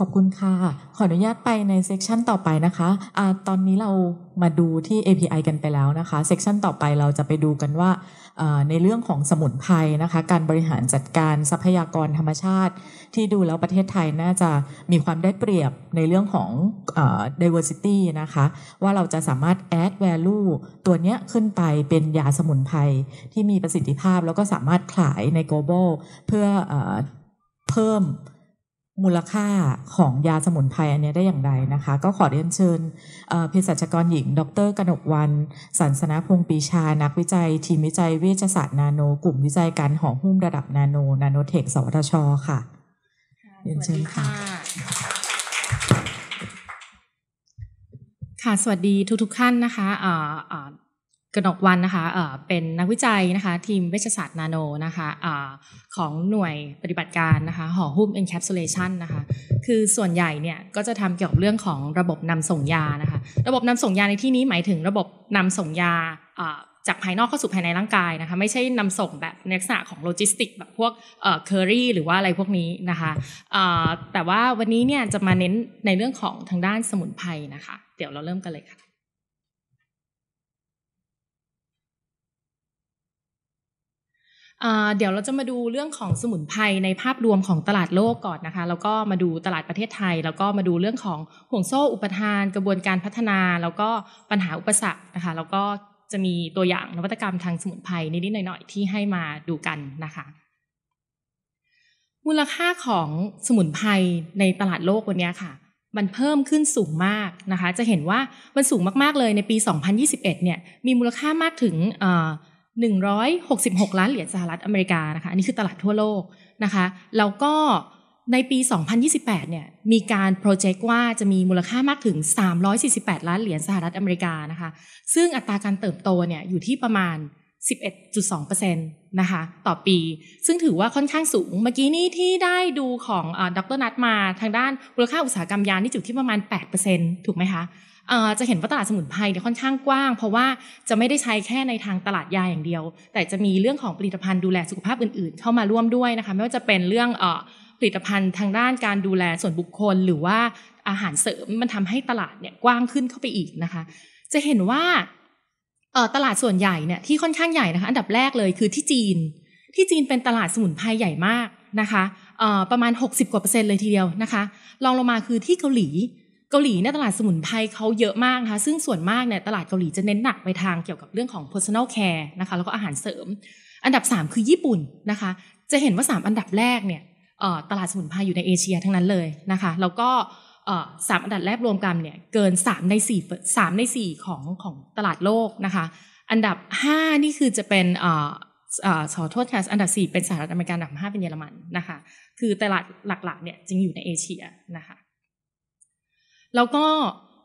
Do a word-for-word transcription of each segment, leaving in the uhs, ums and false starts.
ขอบคุณค่ะขออนุญาตไปในเซกชันต่อไปนะคะอะตอนนี้เรามาดูที่ เอ พี ไอ กันไปแล้วนะคะเซกชันต่อไปเราจะไปดูกันว่าในเรื่องของสมุนไพรนะคะการบริหารจัดการทรัพยากรธรรมชาติที่ดูแล้วประเทศไทยน่าจะมีความได้เปรียบในเรื่องของ diversity นะคะว่าเราจะสามารถ add value ตัวเนี้ยขึ้นไปเป็นยาสมุนไพรที่มีประสิทธิภาพแล้วก็สามารถขายใน global เพื่อเพิ่มมูลค่าของยาสมุนไพรอันนี้ได้อย่างไรนะคะก็ขอเรียนเชิญเภสัชกรหญิงดร.กนกวรรณ สันสนพงศ์ปรีชานักวิจัยทีมวิจัยเวชศาสตร์นาโนกลุ่มวิจัยการห่อหุ้มระดับนาโนนาโนเทคสวทช.ค่ะเรียนเชิญค่ะค่ะสวัสดีทุกๆท่านนะคะกนกวรรณนะคะเป็นนักวิจัยนะคะทีมเวชศาสตร์นาโนนะคะของหน่วยปฏิบัติการนะคะห่อหุ้ม encapsulation นะคะคือส่วนใหญ่เนี่ยก็จะทำเกี่ยวกับเรื่องของระบบนำส่งยานะคะระบบนำส่งยาในที่นี้หมายถึงระบบนำส่งยาจากภายนอกเข้าสู่ภายในร่างกายนะคะไม่ใช่นำส่งแบบลักษณะของโลจิสติกแบบพวกเอ่อเคอรี่หรือว่าอะไรพวกนี้นะคะแต่ว่าวันนี้เนี่ยจะมาเน้นในเรื่องของทางด้านสมุนไพรนะคะเดี๋ยวเราเริ่มกันเลยค่ะเดี๋ยวเราจะมาดูเรื่องของสมุนไพรในภาพรวมของตลาดโลกก่อนนะคะแล้วก็มาดูตลาดประเทศไทยแล้วก็มาดูเรื่องของห่วงโซ่อุปทานกระบวนการพัฒนาแล้วก็ปัญหาอุปสรรคนะคะแล้วก็จะมีตัวอย่างนวัตกรรมทางสมุนไพรนิดๆหน่อยๆที่ให้มาดูกันนะคะมูลค่าของสมุนไพรในตลาดโลกวันนี้ค่ะมันเพิ่มขึ้นสูงมากนะคะจะเห็นว่ามันสูงมากๆเลยในปีสองพันยี่สิบเอ็ดเนี่ยมีมูลค่ามากถึงหนึ่งร้อยหกสิบหกล้านเหรียญสหรัฐอเมริกานะคะอันนี้คือตลาดทั่วโลกนะคะแล้วก็ในปีสองพันยี่สิบแปดเนี่ยมีการโปรเจกต์ว่าจะมีมูลค่ามากถึงสามร้อยสี่สิบแปดล้านเหรียญสหรัฐอเมริกานะคะซึ่งอัตราการเติบโตเนี่ยอยู่ที่ประมาณ สิบเอ็ดจุดสองเปอร์เซ็นต์ นะคะต่อปีซึ่งถือว่าค่อนข้างสูงเมื่อกี้นี้ที่ได้ดูของดร.นัทมาทางด้านมูลค่าอุตสาหกรรมยานี่อยู่ที่ประมาณ แปดเปอร์เซ็นต์ ถูกไหมคะจะเห็นว่าตลาดสมุนไพรเนี่ยค่อนข้างกว้างเพราะว่าจะไม่ได้ใช้แค่ในทางตลาดยาอย่างเดียวแต่จะมีเรื่องของผลิตภัณฑ์ดูแลสุขภาพอื่นๆเข้ามาร่วมด้วยนะคะไม่ว่าจะเป็นเรื่องผลิตภัณฑ์ทางด้านการดูแลส่วนบุคคลหรือว่าอาหารเสริมมันทำให้ตลาดเนี่ยกว้างขึ้นเข้าไปอีกนะคะจะเห็นว่าตลาดส่วนใหญ่เนี่ยที่ค่อนข้างใหญ่นะคะอันดับแรกเลยคือที่จีนที่จีนเป็นตลาดสมุนไพรใหญ่มากนะคะประมาณหกสิบกว่าเปอร์เซ็นต์เลยทีเดียวนะคะรองลงมาคือที่เกาหลีเกาหลีเนี่ยตลาดสมุนไพรเขาเยอะมากนะคะซึ่งส่วนมากเนี่ยตลาดเกาหลีจะเน้นหนักไปทางเกี่ยวกับเรื่องของ personal care นะคะแล้วก็อาหารเสริมอันดับสามคือญี่ปุ่นนะคะจะเห็นว่าสามอันดับแรกเนี่ยตลาดสมุนไพรอยู่ในเอเชียทั้งนั้นเลยนะคะแล้วก็สามอันดับแรกรวมกันเนี่ยเกิน3ใน4 3ใน4ของของตลาดโลกนะคะอันดับห้านี่คือจะเป็นเอ่อเอ่อขอโทษค่ะอันดับสี่เป็นสหรัฐอเมริกาอันดับห้าเป็นเยอรมันนะคะคือตลาดหลักๆเนี่ยจึงอยู่ในเอเชียนะคะแล้วก็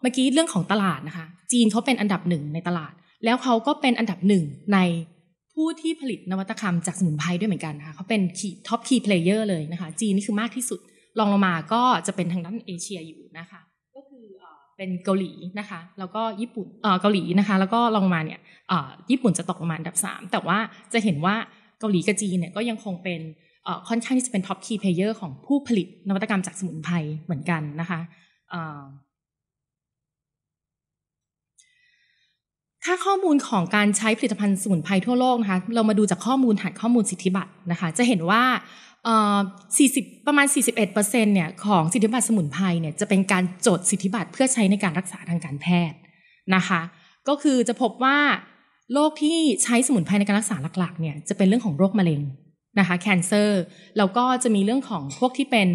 เมื่อกี้เรื่องของตลาดนะคะจีนเขาเป็นอันดับหนึ่งในตลาดแล้วเขาก็เป็นอันดับหนึ่งในผู้ที่ผลิตนวัตกรรมจากสมุนไพรด้วยเหมือนกันนะคะเขาเป็นท็อปคีย์เพลเยอร์เลยนะคะจีนนี่คือมากที่สุดรองลงมาก็จะเป็นทางด้านเอเชียอยู่นะคะก็คือเป็นเกาหลีนะคะแล้วก็ญี่ปุ่นเกาหลีนะคะแล้วก็รองลงมาเนี่ยญี่ปุ่นจะตกลงมาอันดับสามแต่ว่าจะเห็นว่าเกาหลีกับจีนเนี่ยก็ยังคงเป็นค่อนข้างที่จะเป็นท็อปคีย์เพลเยอร์ของผู้ผลิตนวัตกรรมจากสมุนไพรเหมือนกันนะคะค่าข้อมูลของการใช้ผลิตภัณฑ์สมุนไพรทั่วโลกนะคะเรามาดูจากข้อมูลฐานข้อมูลสิทธิบัตรนะคะจะเห็นว่า40ประมาณ 41% เนี่ยของสิทธิบัตรสมุนไพรเนี่ยจะเป็นการจดสิทธิบัตรเพื่อใช้ในการรักษาทางการแพทย์นะคะก็คือจะพบว่าโรคที่ใช้สมุนไพรในการรักษาหลักๆเนี่ยจะเป็นเรื่องของโรคมะเร็งนะคะ cancer แล้วก็จะมีเรื่องของพวกที่เป็น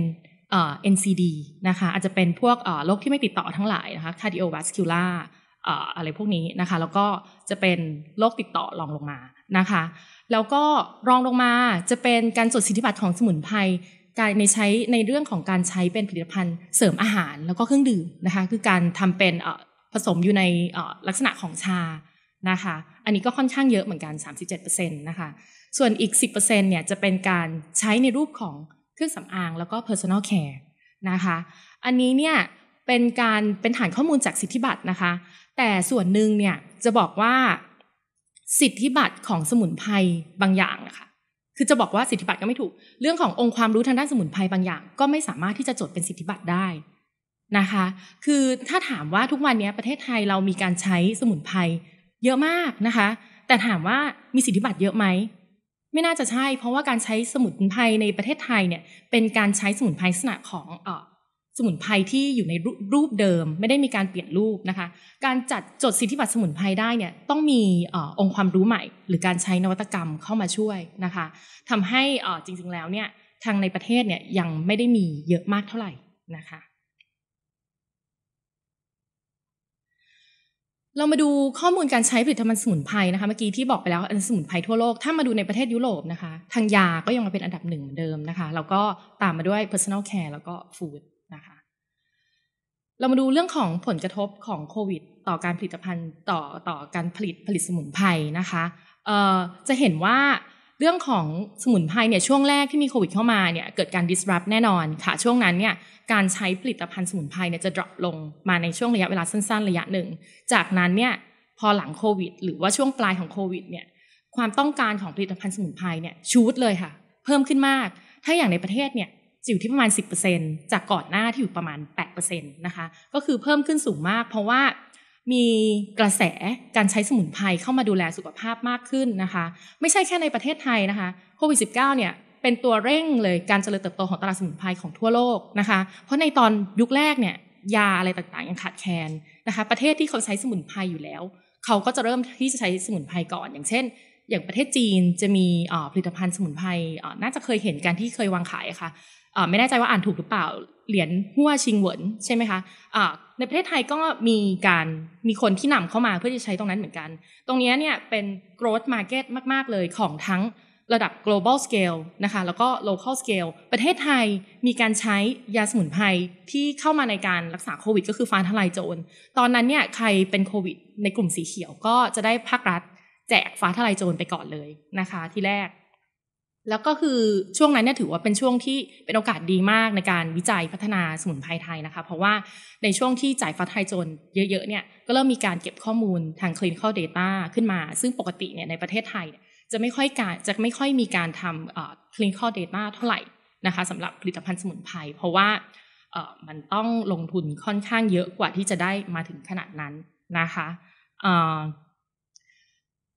เอ็น ซี ดี นะคะอาจจะเป็นพวกโรคที่ไม่ติดต่อทั้งหลายนะคะ cardiovascular อะไรพวกนี้นะคะแล้วก็จะเป็นโรคติดต่อรองลงมานะคะแล้วก็รองลงมาจะเป็นการจดสิทธิบัตรของสมุนไพรการในใช้ในเรื่องของการใช้เป็นผลิตภัณฑ์เสริมอาหารแล้วก็เครื่องดื่มนะคะคือการทำเป็นผสมอยู่ในลักษณะของชานะคะอันนี้ก็ค่อนข้างเยอะเหมือนกัน สามสิบเจ็ดเปอร์เซ็นต์ นะคะส่วนอีก สิบเปอร์เซ็นต์ เนี่ยจะเป็นการใช้ในรูปของเครื่องสำอางแล้วก็ personal care นะคะอันนี้เนี่ยเป็นการเป็นฐานข้อมูลจากสิทธิบัตรนะคะแต่ส่วนหนึ่งเนี่ยจะบอกว่าสิทธิบัตรของสมุนไพรบางอย่างนะคะ คือจะบอกว่าสิทธิบัตรก็ไม่ถูกเรื่องขององค์ความรู้ทางด้านสมุนไพรบางอย่างก็ไม่สามารถที่จะจดเป็นสิทธิบัตรได้นะคะคือถ้าถามว่าทุกวันนี้ประเทศไทยเรามีการใช้สมุนไพรเยอะมากนะคะแต่ถามว่ามีสิทธิบัตรเยอะไหมไม่น่าจะใช่เพราะว่าการใช้สมุนไพรในประเทศไทยเนี่ยเป็นการใช้สมุนไพรลักษณะของเอ่อสมุนไพรที่อยู่ในรูปเดิมไม่ได้มีการเปลี่ยนรูปนะคะการจัดจดสิทธิบัตรสมุนไพรได้เนี่ยต้องมีเอ่อองค์ความรู้ใหม่หรือการใช้นวัตกรรมเข้ามาช่วยนะคะทำให้เอ่อจริงๆแล้วเนี่ยทางในประเทศเนี่ยยังไม่ได้มีเยอะมากเท่าไหร่นะคะเรามาดูข้อมูลการใช้ผลิตภัณฑ์สมุนไพรนะคะเมื่อกี้ที่บอกไปแล้วสมุนไพรทั่วโลกถ้ามาดูในประเทศยุโรปนะคะทางยาก็ยังมาเป็นอันดับหนึ่งเหมือนเดิมนะคะแล้วก็ตามมาด้วย personal care แล้วก็ food นะคะเรามาดูเรื่องของผลกระทบของโควิดต่อการผลิตภัณฑ์ต่อต่อการผลิตผลิตสมุนไพรนะคะเอ่อจะเห็นว่าเรื่องของสมุนไพรเนี่ยช่วงแรกที่มีโควิดเข้ามาเนี่ยเกิดการ disrupt แน่นอนค่ะช่วงนั้นเนี่ยการใช้ผลิตภัณฑ์สมุนไพรเนี่ยจะ drop ลงมาในช่วงระยะเวลาสั้นๆระยะหนึ่งจากนั้นเนี่ยพอหลังโควิดหรือว่าช่วงปลายของโควิดเนี่ยความต้องการของผลิตภัณฑ์สมุนไพรเนี่ยชูดเลยค่ะเพิ่มขึ้นมากถ้าอย่างในประเทศเนี่ยอยู่ที่ประมาณ สิบเปอร์เซ็นต์ จากก่อนหน้าที่อยู่ประมาณ แปดเปอร์เซ็นต์ นะคะก็คือเพิ่มขึ้นสูงมากเพราะว่ามีกระแสการใช้สมุนไพรเข้ามาดูแลสุขภาพมากขึ้นนะคะไม่ใช่แค่ในประเทศไทยนะคะโควิด สิบเก้า เนี่ยเป็นตัวเร่งเลยการเจริญเติบโตของตลาดสมุนไพรของทั่วโลกนะคะเพราะในตอนยุคแรกเนี่ยยาอะไรต่างๆยังขาดแคลนนะคะประเทศที่เขาใช้สมุนไพรอยู่แล้วเขาก็จะเริ่มที่จะใช้สมุนไพรก่อนอย่างเช่นอย่างประเทศจีนจะมีผลิตภัณฑ์สมุนไพรน่าจะเคยเห็นกันที่เคยวางขายค่ะไม่แน่ใจว่าอ่านถูกหรือเปล่าเหรียญหัวชิงเหวินใช่ไหมคะในประเทศไทยก็มีการมีคนที่นำเข้ามาเพื่อจะใช้ตรงนั้นเหมือนกันตรงนี้เนี่ยเป็น growth market มากๆเลยของทั้งระดับ global scale นะคะแล้วก็ local scale ประเทศไทยมีการใช้ยาสมุนไพรที่เข้ามาในการรักษาโควิดก็คือฟ้าทลายโจรตอนนั้นเนี่ยใครเป็นโควิดในกลุ่มสีเขียวก็จะได้ภาครัฐแจกฟ้าทลายโจรไปก่อนเลยนะคะที่แรกแล้วก็คือช่วงนั้นเนี่ยถือว่าเป็นช่วงที่เป็นโอกาสดีมากในการวิจัยพัฒนาสมุนไพรไทยนะคะเพราะว่าในช่วงที่จ่ายฟ้าทลายโจรเยอะๆเนี่ยก็เริ่มมีการเก็บข้อมูลทาง clinical data ขึ้นมาซึ่งปกติเนี่ยในประเทศไทยจะไม่ค่อยการจะไม่ค่อยมีการทำ clinical data เท่าไหร่นะคะสำหรับผลิตภัณฑ์สมุนไพรเพราะว่ามันต้องลงทุนค่อนข้างเยอะกว่าที่จะได้มาถึงขนาดนั้นนะคะ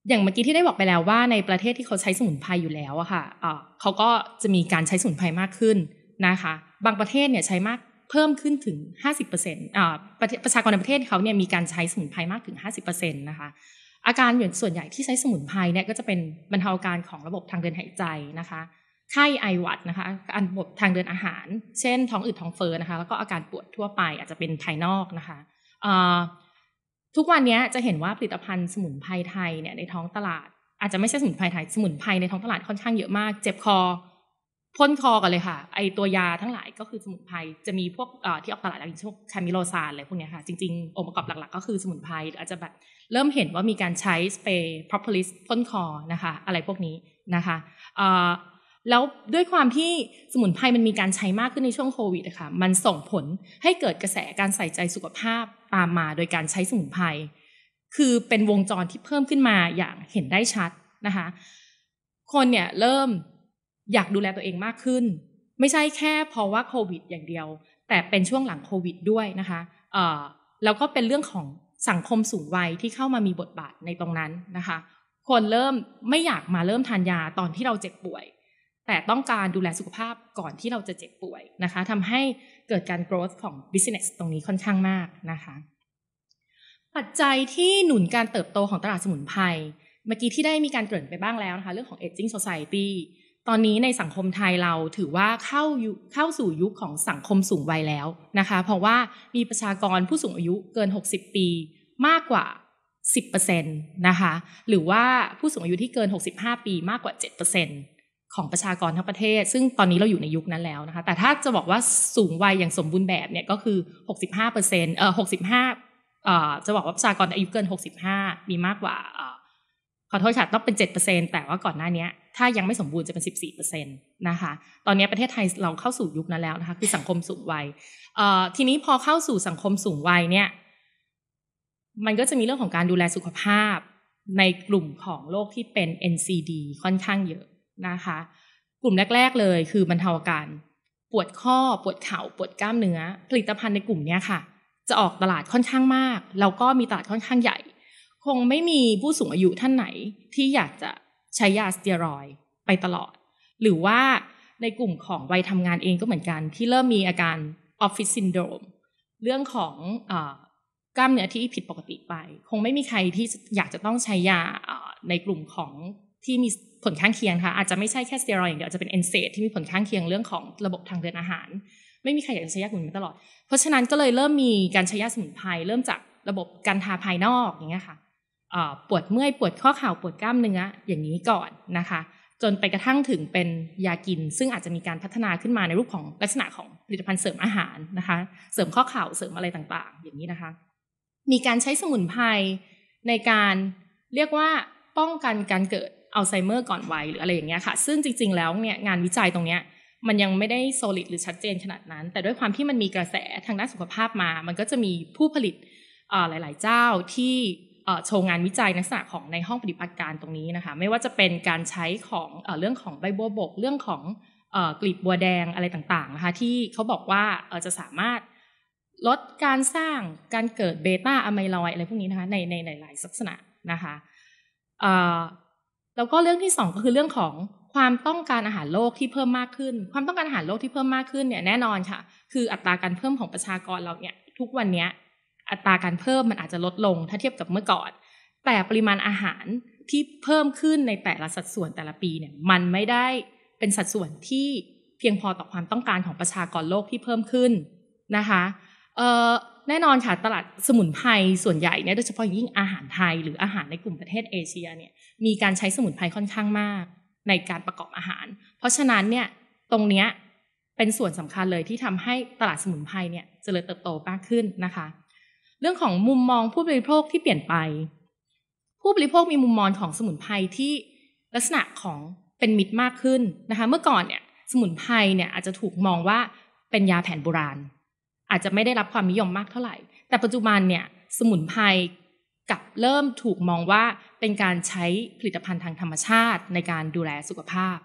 อย่างเมื่อกี้ที่ได้บอกไปแล้วว่าในประเทศที่เขาใช้สมุนไพรอยู่แล้วอะค่ะเขาก็จะมีการใช้สมุนไพรมากขึ้นนะคะบางประเทศเนี่ยใช้มากเพิ่มขึ้นถึง ห้าสิบเปอร์เซ็นต์ อ่าประชากรในประเทศเขาเนี่ยมีการใช้สมุนไพรมากถึง ห้าสิบเปอร์เซ็นต์ นะคะอาการส่วนใหญ่ที่ใช้สมุนไพรเนี่ยก็จะเป็นบรรเทาอาการของระบบทางเดินหายใจนะคะไข้ไอหวัดนะคะอาการระบบทางเดินอาหารเช่นท้องอืดท้องเฟ้อนะคะแล้วก็อาการปวดทั่วไปอาจจะเป็นภายนอกนะคะทุกวันนี้จะเห็นว่าผลิตภัณฑ์สมุนไพรไทยเนี่ยในท้องตลาดอาจจะไม่ใช่สมุนไพรไทยสมุนไพรในท้องตลาดค่อนข้างเยอะมากเจ็บคอพ่นคอกันเลยค่ะไอตัวยาทั้งหลายก็คือสมุนไพรจะมีพวกที่ออกตลาดแล้วอย่างพวกคามิโลซานอะไรพวกนี้ค่ะจริงๆองค์ประกอบหลักๆก็คือสมุนไพรอาจจะแบบเริ่มเห็นว่ามีการใช้สเปรย์พรอพลิสพ่นคอนะคะอะไรพวกนี้นะคะแล้วด้วยความที่สมุนไพรมันมีการใช้มากขึ้นในช่วงโควิดนะคะมันส่งผลให้เกิดกระแสการใส่ใจสุขภาพตามมาโดยการใช้สมุนไพรคือเป็นวงจรที่เพิ่มขึ้นมาอย่างเห็นได้ชัดนะคะคนเนี่ยเริ่มอยากดูแลตัวเองมากขึ้นไม่ใช่แค่เพราะว่าโควิดอย่างเดียวแต่เป็นช่วงหลังโควิดด้วยนะคะเอ่อแล้วก็เป็นเรื่องของสังคมสูงวัยที่เข้ามามีบทบาทในตรงนั้นนะคะคนเริ่มไม่อยากมาเริ่มทานยาตอนที่เราเจ็บป่วยแต่ต้องการดูแลสุขภาพก่อนที่เราจะเจ็บป่วยนะคะทำให้เกิดการ growth ของ business ตรงนี้ค่อนข้างมากนะคะปัจจัยที่หนุนการเติบโตของตลาดสมุนไพรเมื่อกี้ที่ได้มีการเกริ่นไปบ้างแล้วนะคะเรื่องของ aging society ตอนนี้ในสังคมไทยเราถือว่าเข้าเข้าสู่ยุคของสังคมสูงวัยแล้วนะคะเพราะว่ามีประชากรผู้สูงอายุเกินหกสิบปีมากกว่าสิบเปอร์เซ็นต์ นะคะหรือว่าผู้สูงอายุที่เกินหกสิบห้าปีมากกว่า เจ็ดเปอร์เซ็นต์ของประชากรทั้งประเทศซึ่งตอนนี้เราอยู่ในยุคนั้นแล้วนะคะแต่ถ้าจะบอกว่าสูงวัยอย่างสมบูรณ์แบบเนี่ยก็คือ หกสิบห้าเปอร์เซ็นต์ เอ่อหกสิบห้าเอ่อจะบอกว่าประชากรอายุเกินหกสิบห้ามีมากกว่าเอ่อขอโทษค่ะต้องเป็น เจ็ดเปอร์เซ็นต์ แต่ว่าก่อนหน้านี้ถ้ายังไม่สมบูรณ์จะเป็น สิบสี่เปอร์เซ็นต์ นะคะตอนนี้ประเทศไทยเราเข้าสู่ยุคนั้นแล้วนะคะคือสังคมสูงวัยเอ่อทีนี้พอเข้าสู่สังคมสูงวัยเนี่ยมันก็จะมีเรื่องของการดูแลสุขภาพในกลุ่มของโรคที่เป็น เอ็น ซี ดี ค่อนข้างเยอะ นะคะกลุ่มแรกๆเลยคือบรรเทาอาการปวดข้อปวดเข่าปวดกล้ามเนื้อผลิตภัณฑ์ในกลุ่มนี้ค่ะจะออกตลาดค่อนข้างมากแล้วก็มีตลาดค่อนข้างใหญ่คงไม่มีผู้สูงอายุท่านไหนที่อยากจะใช้ยาสเตียรอยด์ไปตลอดหรือว่าในกลุ่มของวัยทำงานเองก็เหมือนกันที่เริ่มมีอาการออฟฟิศซินโดรมเรื่องของกล้ามเนื้อที่ผิดปกติไปคงไม่มีใครที่อยากจะต้องใช้ยาในกลุ่มของที่มีผลข้างเคียงค่ะอาจจะไม่ใช่แค่สเตียรอยด์อย่างเดียวจะเป็น เอ็น ซี ดี ที่มีผลข้างเคียงเรื่องของระบบทางเดินอาหารไม่มีใครอยากจะใช้ยากลุ่มนี้ตลอดเพราะฉะนั้นก็เลยเริ่มมีการใช้ยาสมุนไพรเริ่มจากระบบการทาภายนอกอย่างเงี้ยค่ะปวดเมื่อยปวดข้อเข่าปวดกล้ามเนื้ออย่างนี้ก่อนนะคะจนไปกระทั่งถึงเป็นยากินซึ่งอาจจะมีการพัฒนาขึ้นมาในรูปของลักษณะของผลิตภัณฑ์เสริมอาหารนะคะเสริมข้อเข่าเสริมอะไรต่างๆอย่างนี้นะคะมีการใช้สมุนไพรในการเรียกว่าป้องกันการเกิดอัลไซเมอร์ก่อนวัยหรืออะไรอย่างเงี้ยค่ะซึ่งจริงๆแล้วเนี่ยงานวิจัยตรงเนี้ยมันยังไม่ได้โซลิดหรือชัดเจนขนาดนั้นแต่ด้วยความที่มันมีกระแสทางด้านสุขภาพมามันก็จะมีผู้ผลิตหลายๆเจ้าที่โชว์งานวิจัยในลักษณะของในห้องปฏิบัติการตรงนี้นะคะไม่ว่าจะเป็นการใช้ของเรื่องของใบบัวบกเรื่องของกลีบบัวแดงอะไรต่างๆนะคะที่เขาบอกว่าจะสามารถลดการสร้างการเกิดเบต้าอะไมลอยอะไรพวกนี้นะคะในในหลายๆลักษณะนะคะแล้วก็เรื่องที่สองก็คือเรื่องของความต้องการอาหารโลกที่เพิ่มมากขึ้นความต้องการอาหารโลกที่เพิ่มมากขึ้นเนี่ยแน่นอนค่ะคืออัตราการเพิ่มของประชากรเราเนี่ยทุกวันนี้อัตราการเพิ่มมันอาจจะลดลงถ้าเทียบกับเมื่อก่อนแต่ปริมาณอาหารที่เพิ่มขึ้นในแต่ละสัดส่วนแต่ละปีเนี่ยมันไม่ได้เป็นสัดส่วนที่เพียงพอต่อความต้องการของประชากรโลกที่เพิ่มขึ้นนะคะแน่นอนค่ะตลาดสมุนไพรส่วนใหญ่เนี่ยโดยเฉพาะยิ่งอาหารไทยหรืออาหารในกลุ่มประเทศเอเชียเนี่ยมีการใช้สมุนไพรค่อนข้างมากในการประกอบอาหารเพราะฉะนั้นเนี่ยตรงเนี้ยเป็นส่วนสำคัญเลยที่ทำให้ตลาดสมุนไพรเนี่ยเจริญเติบโตมากขึ้นนะคะเรื่องของมุมมองผู้บริโภคที่เปลี่ยนไปผู้บริโภคมีมุมมองของสมุนไพรที่ลักษณะของเป็นมิตรมากขึ้นนะคะเมื่อก่อนเนี่ยสมุนไพรเนี่ยอาจจะถูกมองว่าเป็นยาแผนโบราณอาจจะไม่ได้รับความนิยมมากเท่าไหร่แต่ปัจจุบันเนี่ยสมุนไพรกลับเริ่มถูกมองว่าเป็นการใช้ผลิตภัณฑ์ทางธรรมชาติในการดูแลสุขภาพ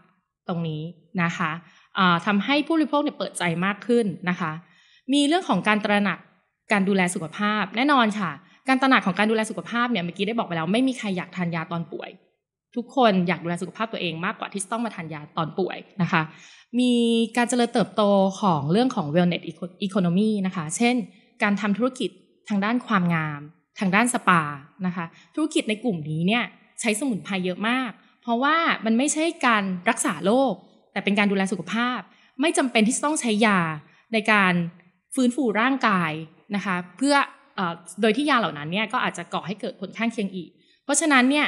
ตรงนี้นะคะทำให้ผู้บริโภคเนี่ยเปิดใจมากขึ้นนะคะมีเรื่องของการตระหนักการดูแลสุขภาพแน่นอนค่ะการตระหนักของการดูแลสุขภาพเนี่ยเมื่อกี้ได้บอกไปแล้วไม่มีใครอยากทานยาตอนป่วยทุกคนอยากดูแลสุขภาพตัวเองมากกว่าที่จะต้องมาทานยาตอนป่วยนะคะมีการเจริญเติบโตของเรื่องของ wellness economy นะคะเช่นการทำธุรกิจทางด้านความงามทางด้านสปานะคะธุรกิจในกลุ่มนี้เนี่ยใช้สมุนไพรเยอะมากเพราะว่ามันไม่ใช่การรักษาโรคแต่เป็นการดูแลสุขภาพไม่จำเป็นที่จะต้องใช้ยาในการฟื้นฟูร่างกายนะคะเพื่อโดยที่ยาเหล่านั้นเนี่ยก็อาจจะก่อให้เกิดผลข้างเคียงอีกเพราะฉะนั้นเนี่ย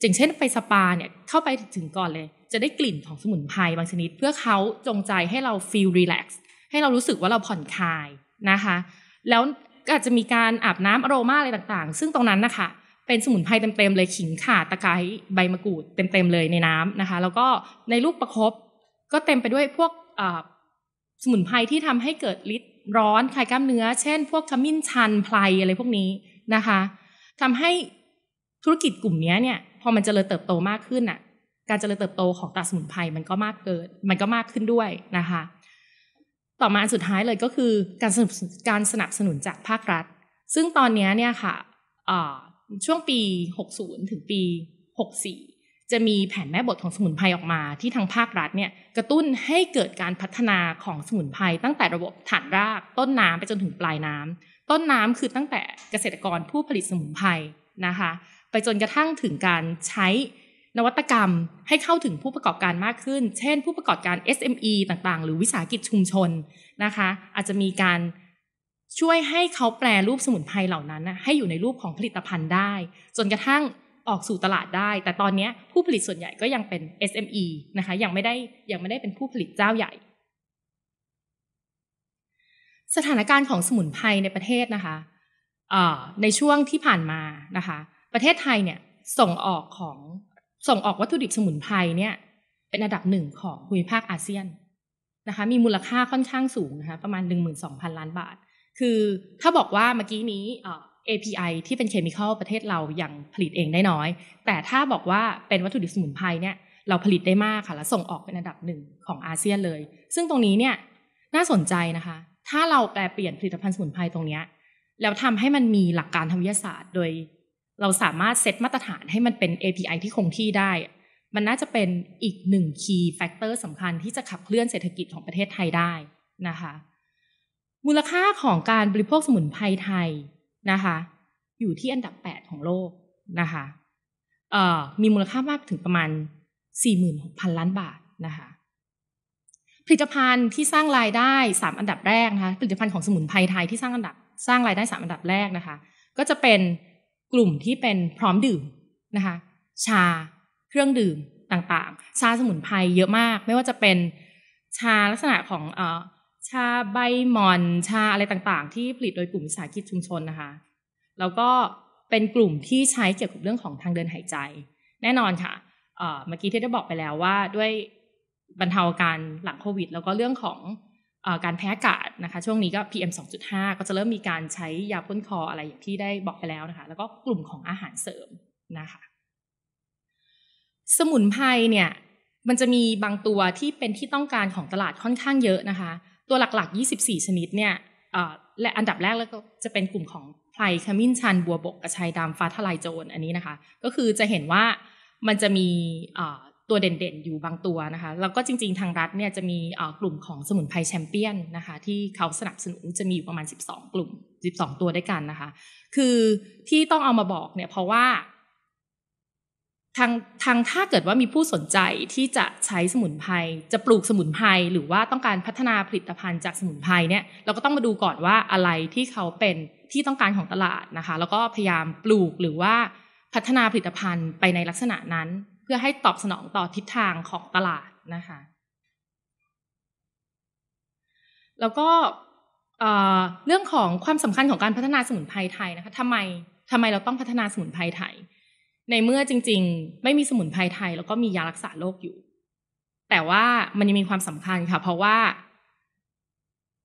อย่างเช่นไปสปาเนี่ยเข้าไปถึงก่อนเลยจะได้กลิ่นของสมุนไพรบางชนิดเพื่อเขาจงใจให้เรา feel relax ให้เรารู้สึกว่าเราผ่อนคลายนะคะแล้วก็อาจจะมีการอาบน้ำอโรมาอะไรต่างๆซึ่งตรงนั้นนะคะเป็นสมุนไพรเต็มๆเลยขิงข่าตะไคร้ใบมะกรูดเต็มๆเลยในน้ำนะคะแล้วก็ในลูกประคบก็เต็มไปด้วยพวกสมุนไพรที่ทำให้เกิดฤทธิ์ร้อนคลายกล้ามเนื้อเช่นพวกขมิ้นชันไพรอะไรพวกนี้นะคะทำให้ธุรกิจกลุ่มนี้เนี่ยพอมันเจริญเติบโตมากขึ้นน่ะการเจริญเติบโตของตลาดสมุนไพรมันก็มากเกินมันก็มากขึ้นด้วยนะคะต่อมาอันสุดท้ายเลยก็คือการสนับการสนับสนุนจากภาครัฐซึ่งตอนนี้เนี่ยค่ะช่วงปีหกสิบถึงปีหกสิบสี่จะมีแผนแม่บทของสมุนไพรออกมาที่ทางภาครัฐเนี่ยกระตุ้นให้เกิดการพัฒนาของสมุนไพรตั้งแต่ระบบฐานรากต้นน้ำไปจนถึงปลายน้ำต้นน้ำคือตั้งแต่เกษตรกรผู้ผลิตสมุนไพรนะคะไปจนกระทั่งถึงการใช้นวัตกรรมให้เข้าถึงผู้ประกอบการมากขึ้นเช่นผู้ประกอบการ เอส เอ็ม อี ต่างๆหรือวิสาหกิจชุมชนนะคะอาจจะมีการช่วยให้เขาแปรรูปสมุนไพรเหล่านั้นให้อยู่ในรูปของผลิตภัณฑ์ได้จนกระทั่งออกสู่ตลาดได้แต่ตอนนี้ผู้ผลิตส่วนใหญ่ก็ยังเป็น เอส เอ็ม อี นะคะยังไม่ได้ยังไม่ได้เป็นผู้ผลิตเจ้าใหญ่สถานการณ์ของสมุนไพรในประเทศนะคะในช่วงที่ผ่านมานะคะประเทศไทยเนี่ยส่งออกของส่งออกวัตถุดิบสมุนไพรเนี่ยเป็นอันดับหนึ่งของภูมิภาคอาเซียนนะคะมีมูลค่าค่อนข้างสูงนะคะประมาณ หนึ่งหมื่นสองพัน ล้านบาทคือถ้าบอกว่าเมื่อกี้นี้ เอ พี ไอ ที่เป็นเคมีคอลประเทศเรายังผลิตเองได้น้อยแต่ถ้าบอกว่าเป็นวัตถุดิบสมุนไพรเนี่ย เราผลิตได้มากค่ะและส่งออกเป็นอันดับหนึ่งของอาเซียนเลยซึ่งตรงนี้เนี่ยน่าสนใจนะคะถ้าเราแปลเปลี่ยนผลิตภัณฑ์สมุนไพรตรงนี้แล้วทำให้มันมีหลักการทางวิทยาศาสตร์โดยเราสามารถเซตมาตรฐานให้มันเป็น เอ พี ไอ ที่คงที่ได้มันน่าจะเป็นอีกหนึ่ง key factor สำคัญที่จะขับเคลื่อนเศรษฐกิจของประเทศไทยได้นะคะมูลค่าของการบริโภคสมุนไพรไทยนะคะอยู่ที่อันดับแปดของโลกนะคะเอ่อมีมูลค่ามากถึงประมาณ สี่หมื่นหกพัน ล้านบาทนะคะผลิตภัณฑ์ที่สร้างรายได้สามอันดับแรกนะคะผลิตภัณฑ์ของสมุนไพรไทยที่สร้างอันดับสร้างรายได้สามอันดับแรกนะคะก็จะเป็นกลุ่มที่เป็นพร้อมดื่มนะคะชาเครื่องดื่มต่างๆชาสมุนไพรเยอะมากไม่ว่าจะเป็นชาลักษณะของเอ่อชาใบหม่อนชาอะไรต่างๆที่ผลิตโดยกลุ่มวิสาหกิจชุมชนนะคะแล้วก็เป็นกลุ่มที่ใช้เกี่ยวกับเรื่องของทางเดินหายใจแน่นอนค่ะเอ่อเมื่อกี้ที่ได้บอกไปแล้วว่าด้วยบรรเทาอาการหลังโควิดแล้วก็เรื่องของเอ่อการแพ้อากาศนะคะช่วงนี้ก็ พี เอ็ม สอง จุด ห้า ก็จะเริ่มมีการใช้ยาพ่นคออะไรอย่างที่ได้บอกไปแล้วนะคะแล้วก็กลุ่มของอาหารเสริมนะคะสมุนไพรเนี่ยมันจะมีบางตัวที่เป็นที่ต้องการของตลาดค่อนข้างเยอะนะคะตัวหลักๆยี่สิบสี่ชนิดเนี่ยและอันดับแรกแล้วก็จะเป็นกลุ่มของไพรขมิ้นชันบัวบกกระชายดำฟ้าทะลายโจรอันนี้นะคะก็คือจะเห็นว่ามันจะมีตัวเด่นๆอยู่บางตัวนะคะแล้วก็จริงๆทางรัฐเนี่ยจะมีกลุ่มของสมุนไพรแชมเปี้ยนนะคะที่เขาสนับสนุนจะมีอยู่ประมาณสิบสองกลุ่มสิบสองตัวด้วยกันนะคะคือที่ต้องเอามาบอกเนี่ยเพราะว่าทางทางถ้าเกิดว่ามีผู้สนใจที่จะใช้สมุนไพรจะปลูกสมุนไพรหรือว่าต้องการพัฒนาผลิตภัณฑ์จากสมุนไพรเนี่ยเราก็ต้องมาดูก่อนว่าอะไรที่เขาเป็นที่ต้องการของตลาดนะคะแล้วก็พยายามปลูกหรือว่าพัฒนาผลิตภัณฑ์ไปในลักษณะนั้นเพื่อให้ตอบสนองต่อทิศทางของตลาดนะคะแล้วก็เรื่องของความสำคัญของการพัฒนาสมุนไพรไทยนะคะทำไมทำไมเราต้องพัฒนาสมุนไพรไทยในเมื่อจริงๆไม่มีสมุนไพรไทยแล้วก็มียารักษาโรคอยู่แต่ว่ามันยังมีความสำคัญค่ะเพราะว่า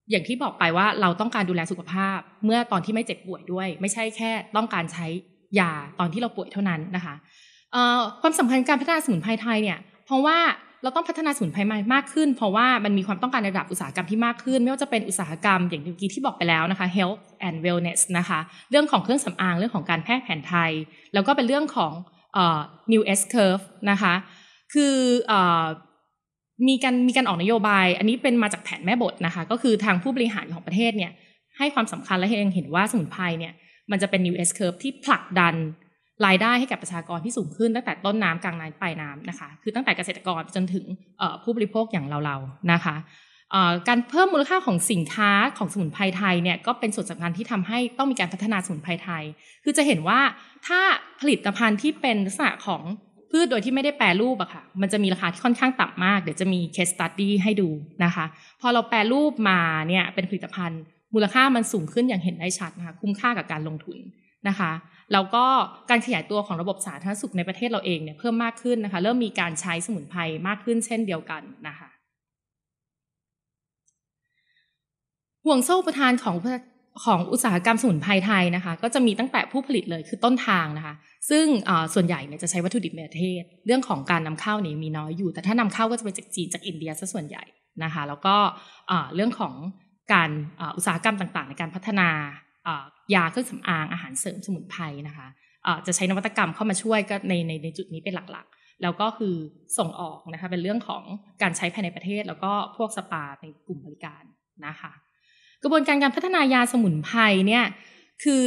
อย่างที่บอกไปว่าเราต้องการดูแลสุขภาพเมื่อตอนที่ไม่เจ็บป่วยด้วยไม่ใช่แค่ต้องการใช้ยาตอนที่เราป่วยเท่านั้นนะคะความสำคัญการพัฒนาสมุนไพรไทยเนี่ยเพราะว่าเราต้องพัฒนาสมุนไพรมากขึ้นเพราะว่ามันมีความต้องการในระดับอุตสาหกรรมที่มากขึ้นไม่ว่าจะเป็นอุตสาหกรรมอย่างเมื่อกี้ที่บอกไปแล้วนะคะ health and wellness นะคะเรื่องของเครื่องสำอางเรื่องของการแพทย์แผนไทยแล้วก็เป็นเรื่องของเอ่อ new S curve นะคะคือเอ่อมีการมีการออกนโยบายอันนี้เป็นมาจากแผนแม่บทนะคะก็คือทางผู้บริหารของประเทศเนี่ยให้ความสำคัญและเห็นเห็นว่าสมุนไพรเนี่ยมันจะเป็น new S curve ที่ผลักดันรายได้ให้กับประชากรที่สูงขึ้นตั้งแต่ต้นน้ำกลางน้ำปลายน้ำนะคะคือตั้งแต่เกษตรกรจนถึงผู้บริโภคอย่างเราๆนะคะการเพิ่มมูลค่าของสินค้าของสมุนไพรไทยเนี่ยก็เป็นส่วนสำคัญที่ทำให้ต้องมีการพัฒนาสมุนไพรไทยคือจะเห็นว่าถ้าผลิตภัณฑ์ที่เป็นลักษณะของพืชโดยที่ไม่ได้แปรรูปอะค่ะมันจะมีราคาที่ค่อนข้างต่ำมากเดี๋ยวจะมี case study ให้ดูนะคะพอเราแปรรูปมาเนี่ยเป็นผลิตภัณฑ์มูลค่ามันสูงขึ้นอย่างเห็นได้ชัดนะคะคุ้มค่ากับการลงทุนนะคะแล้วก็การขยายตัวของระบบสาธารณสุขในประเทศเราเองเนี่ยเพิ่มมากขึ้นนะคะเริ่มมีการใช้สมุนไพรมากขึ้นเช่นเดียวกันนะคะห่วงโซ่อุปทานของของอุตสาหกรรมสมุนไพรไทยนะคะก็จะมีตั้งแต่ผู้ผลิตเลยคือต้นทางนะคะซึ่งส่วนใหญ่เนี่ยจะใช้วัตถุดิบในประเทศเรื่องของการนำเข้าเนี่ยมีน้อยอยู่แต่ถ้านำเข้าก็จะเป็นจากจีนจากอินเดียซะส่วนใหญ่นะคะแล้วก็เรื่องของการอุตสาหกรรมต่างๆในการพัฒนายาเครื่องสำอางอาหารเสริมสมุนไพรนะคะจะใช้นวัตกรรมเข้ามาช่วยก็ในในในจุดนี้เป็นหลักๆแล้วก็คือส่งออกนะคะเป็นเรื่องของการใช้ภายในประเทศแล้วก็พวกสปาเป็นกลุ่มบริการนะคะกระบวนการการพัฒนายาสมุนไพรเนี่ยคือ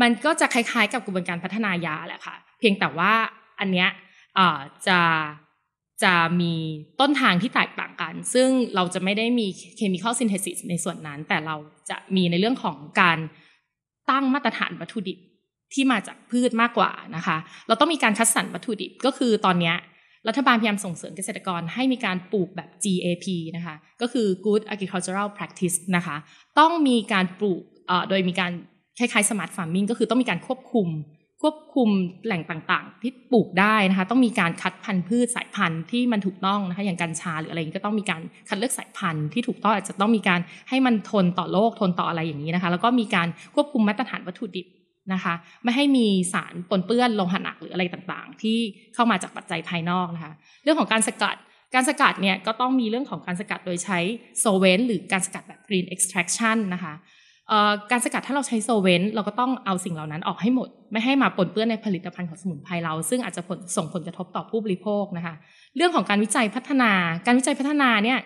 มันก็จะคล้ายๆกับกระบวนการพัฒนายาแหละค่ะเพียงแต่ว่าอันเนี้ยจะจะมีต้นทางที่แตกต่างกันซึ่งเราจะไม่ได้มีเคมีคอลซินเทซิสในส่วนนั้นแต่เราจะมีในเรื่องของการตั้งมาตรฐานวัตถุดิบที่มาจากพืชมากกว่านะคะเราต้องมีการคัดสรรวัตถุดิบก็คือตอนนี้รัฐบาลพยายามส่งเสริมเกษตรกรให้มีการปลูกแบบ จี เอ พี นะคะก็คือ Good Agricultural Practice นะคะต้องมีการปลูกโดยมีการคล้ายๆ Smart Farming ก็คือต้องมีการควบคุมควบคุมแหล่งต่างๆที่ปลูกได้นะคะต้องมีการคัดพันธุ์พืชสายพันธุ์ที่มันถูกต้องนะคะอย่างกัญชาหรืออะไรอย่างนี้ก็ต้องมีการคัดเลือกสายพันธุ์ที่ถูกต้องอาจจะต้องมีการให้มันทนต่อโรคทนต่ออะไรอย่างนี้นะคะแล้วก็มีการควบคุมมาตรฐานวัตถุดิบ นะคะไม่ให้มีสารปนเปื้อนโลหะหนักหรืออะไรต่างๆที่เข้ามาจากปัจจัยภายนอกนะคะเรื่องของการสกัดการสกัดเนี่ยก็ต้องมีเรื่องของการสกัดโดยใช้โซเวนต์หรือการสกัดแบบ green extraction นะคะการสกัดถ้าเราใช้โซเวนต์เราก็ต้องเอาสิ่งเหล่านั้นออกให้หมดไม่ให้มาปนเปื้อนในผลิตภัณฑ์ของสมุนไพรเราซึ่งอาจจะส่งผลกระทบต่อผู้บริโภคนะคะเรื่องของการวิจัยพัฒนาการวิจัยพัฒนาเนี่ย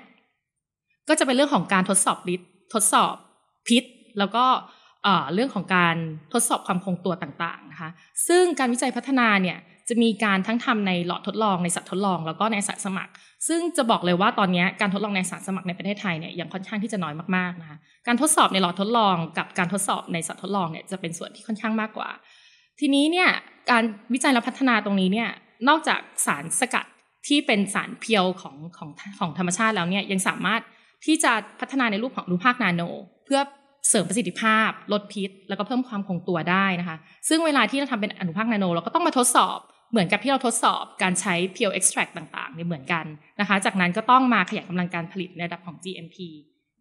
ก็จะเป็นเรื่องของการทดสอบฤทธิ์ทดสอบพิษแล้วก็เรื่องของการทดสอบความคงตัวต่างๆนะคะซึ่งการวิจัยพัฒนาเนี่ยจะมีการทั้งทำในหลอดทดลองในสัตว์ทดลองแล้วก็ในอาสาสมัครซึ่งจะบอกเลยว่าตอนนี้การทดลองในอาสาสมัครในประเทศไทยเนี่ยยังค่อนข้างที่จะน้อยมากๆนะคะการทดสอบในหลอดทดลองกับการทดสอบในสัตว์ทดลองเนี่ยจะเป็นส่วนที่ค่อนข้างมากกว่าทีนี้เนี่ยการวิจัยและพัฒนาตรงนี้เนี่ยนอกจากสารสกัดที่เป็นสารเพียวของของของธรรมชาติแล้วเนี่ยยังสามารถที่จะพัฒนาในรูปของอนุภาคนาโนเพื่อเสริมประสิทธิภาพลดพิษแล้วก็เพิ่มความคงตัวได้นะคะซึ่งเวลาที่เราทำเป็นอนุภาคนาโนเราก็ต้องมาทดสอบเหมือนกับที่เราทดสอบการใช้ Pure Extract ต่างๆเนี่ยเหมือนกันนะคะจากนั้นก็ต้องมาขยายกำลังการผลิตในระดับของ จี เอ็ม พี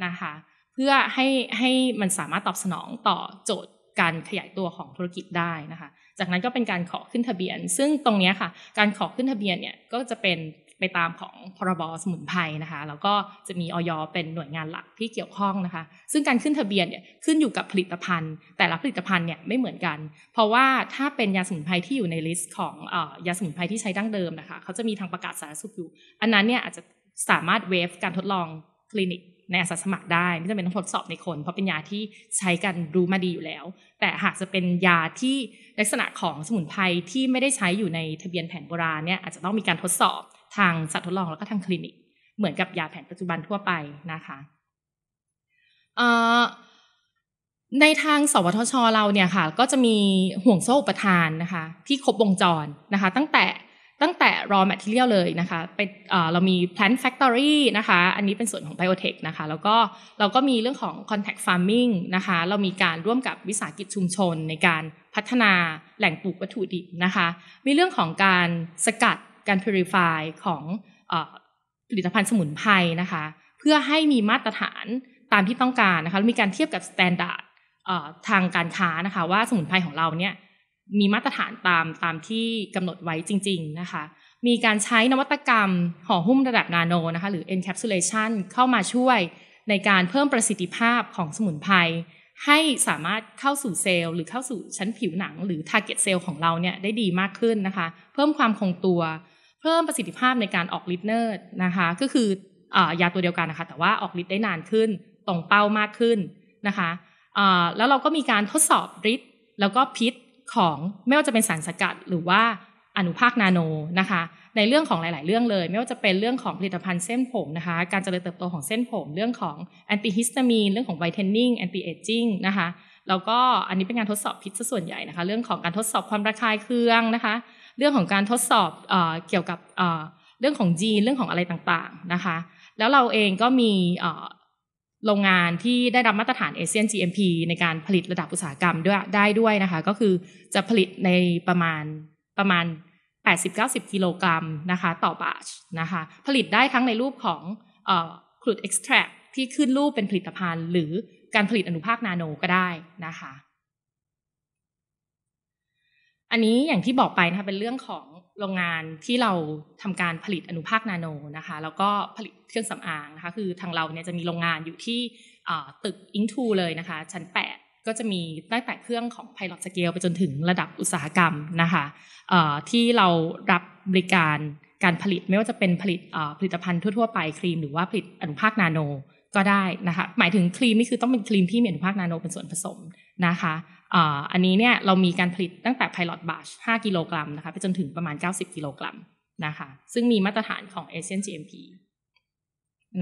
นะคะเพื่อให้ให้มันสามารถตอบสนองต่อโจทย์การขยายตัวของธุรกิจได้นะคะจากนั้นก็เป็นการขอขึ้นทะเบียนซึ่งตรงนี้ค่ะการขอขึ้นทะเบียนเนี่ยก็จะเป็นไปตามของพรบสมุนไพรนะคะแล้วก็จะมีอย.เป็นหน่วยงานหลักที่เกี่ยวข้องนะคะซึ่งการขึ้นทะเบียนเนี่ยขึ้นอยู่กับผลิตภัณฑ์แต่ละผลิตภัณฑ์เนี่ยไม่เหมือนกันเพราะว่าถ้าเป็นยาสมุนไพรที่อยู่ในลิสต์ของเอ่อยาสมุนไพรที่ใช้ดั้งเดิมนะคะเขาจะมีทางประกาศสาธารณสุขอยู่อันนั้นเนี่ยอาจจะสามารถเวฟการทดลองคลินิกในอาสาสมัครได้ไม่จำเป็นต้องทดสอบในคนเพราะเป็นยาที่ใช้กันรู้มาดีอยู่แล้วแต่หากจะเป็นยาที่ลักษณะของสมุนไพรที่ไม่ได้ใช้อยู่ในทะเบียนแผนโบราณเนี่ยอาจจะต้องมีการทดสอบทางสัตว์ทดลองแล้วก็ทางคลินิกเหมือนกับยาแผนปัจจุบันทั่วไปนะคะในทางสวทช.เราเนี่ยค่ะก็จะมีห่วงโซ่อุปทานนะคะที่ครบวงจรนะคะตั้งแต่ตั้งแต่ raw material เลยนะคะเป็นเรามี plant factory นะคะอันนี้เป็นส่วนของ biotech นะคะแล้วก็เราก็มีเรื่องของ contact farming นะคะเรามีการร่วมกับวิสาหกิจชุมชนในการพัฒนาแหล่งปลูกวัตถุดิบนะคะมีเรื่องของการสกัดการ purify ของผลิตภัณฑ์สมุนไพรนะคะเพื่อให้มีมาตรฐานตามที่ต้องการนะคะมีการเทียบกับ standard ทางการค้านะคะว่าสมุนไพรของเราเนี่ยมีมาตรฐานตามตามที่กำหนดไว้จริงๆนะคะมีการใช้นวัตกรรมห่อหุ้มระดับนาโนนะคะหรือ encapsulation เข้ามาช่วยในการเพิ่มประสิทธิภาพของสมุนไพรให้สามารถเข้าสู่เซลล์หรือเข้าสู่ชั้นผิวหนังหรือ target เซลล์ของเราเนี่ยได้ดีมากขึ้นนะคะเพิ่มความคงตัวเพิ่มประสิทธิภาพในการออกฤทธิ์เนิร์ดนะคะก็คือ เอ่อยาตัวเดียวกันนะคะแต่ว่าออกฤทธิ์ได้นานขึ้นตรงเป้ามากขึ้นนะคะแล้วเราก็มีการทดสอบฤทธิ์แล้วก็พิษของไม่ว่าจะเป็นสารสกัดหรือว่าอนุภาคนาโนนะคะในเรื่องของหลายๆเรื่องเลยไม่ว่าจะเป็นเรื่องของผลิตภัณฑ์เส้นผมนะคะการเจริญเติบโตของเส้นผมเรื่องของแอนติฮิสตามีนเรื่องของไวท์เทนนิ่งแอนติเอจจิ้งนะคะแล้วก็อันนี้เป็นการทดสอบพิษส่วนใหญ่นะคะเรื่องของการทดสอบความระคายเคืองนะคะเรื่องของการทดสอบเอ่อเกี่ยวกับเอ่อเรื่องของจีนเรื่องของอะไรต่างๆนะคะแล้วเราเองก็มีเอ่อโรงงานที่ได้รับมาตรฐาน ASEAN จี เอ็ม พี ในการผลิตระดับอุตสาหกรรมด้วยได้ด้วยนะคะก็คือจะผลิตในประมาณประมาณ แปดสิบถึงเก้าสิบ กิโลกรัมนะคะต่อบาทนะคะผลิตได้ทั้งในรูปของเอ่อ crude extract ที่ขึ้นรูปเป็นผลิตภัณฑ์หรือการผลิตอนุภาคนาโนก็ได้นะคะอันนี้อย่างที่บอกไปนะคะเป็นเรื่องของโรงงานที่เราทำการผลิตอนุภาคนาโนนะคะแล้วก็ผลิตเครื่องสำอางนะคะคือทางเราเนี่ยจะมีโรงงานอยู่ที่ตึกอิงทูเลยนะคะชั้นแปดก็จะมีตั้งแต่เครื่องของ Pilot Scale ไปจนถึงระดับอุตสาหกรรมนะคะที่เรารับบริการการผลิตไม่ว่าจะเป็นผลิตผลิตภัณฑ์ทั่วๆไปครีมหรือว่าผลิตอนุภาคนาโนก็ได้นะคะหมายถึงครีมนี่คือต้องเป็นครีมที่มีอนุภาคนาโนเป็นส่วนผสมนะคะอันนี้เนี่ยเรามีการผลิตตั้งแต่ Pilot Batch ห้า กิโลกรัมนะคะไปจนถึงประมาณ เก้าสิบ กิโลกรัมนะคะซึ่งมีมาตรฐานของ ASEAN จี เอ็ม พี